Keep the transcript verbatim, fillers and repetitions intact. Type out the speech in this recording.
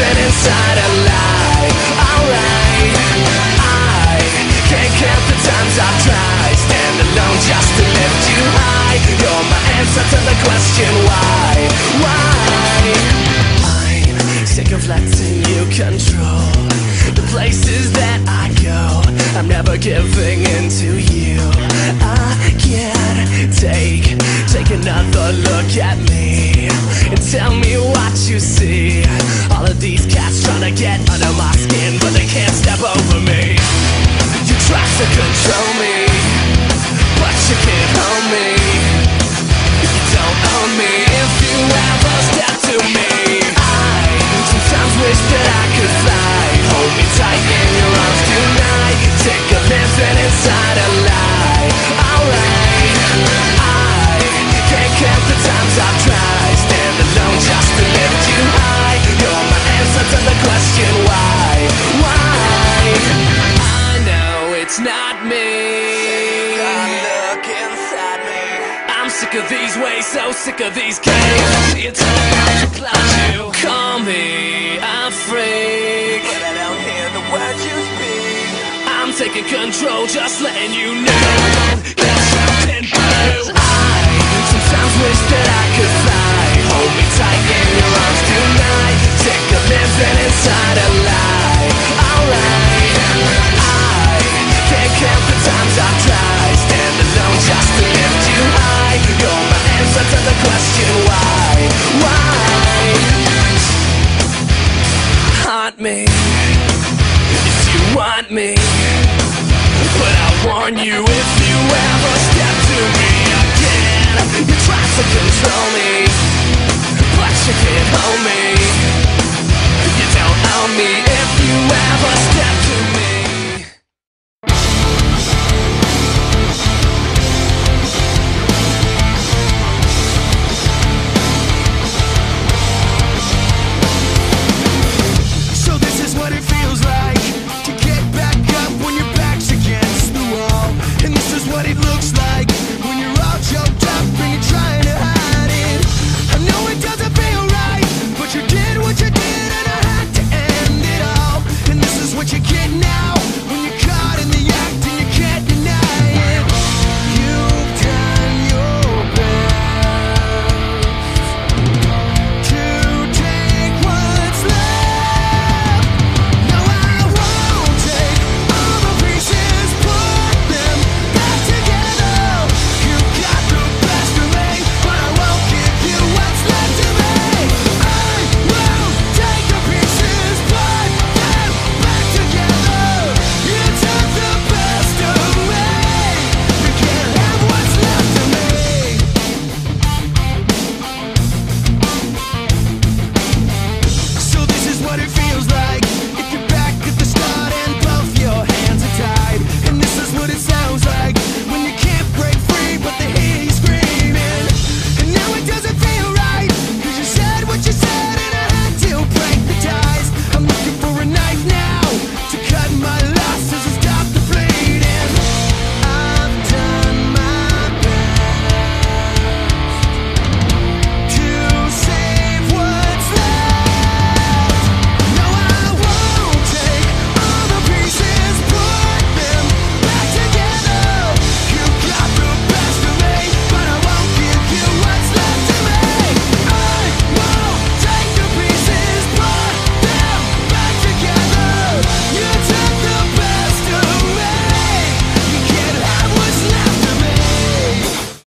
dancing inside a lie. Alright, I can't count the times I've tried. Stand alone just to lift you high. You're my answer to the question why. Why? I'm sick of letting you control the places that I go. I'm never giving in to you. I can't take Take another look at me and tell me what you see. All of these cats trying to get under my skin, but they can't step over me. You try to control me, but you can't hold me. You don't own me if you ever step to me. I sometimes wish that I could fly. Hold me tight in your arms tonight. Take a lesson inside a lie. Alright, count the times I've tried. Stand alone just to lift you high. You're my answer to the question why. Why? I know it's not me. God, look inside me. I'm sick of these ways, so sick of these games. It's about to cloud you. Call me a freak, but I don't hear the words you speak. I'm taking control, just letting you know. That's something blue. Sometimes wish that I could fly. Hold me tight in your arms tonight. Take a lesson inside a lie. Alright, I can't count the times I've tried. Stand alone just to lift you high. You're my answer to the question why. Why? Haunt me if you want me, but I warn you if you ever step to me again. You try to control me, but you can't hold me.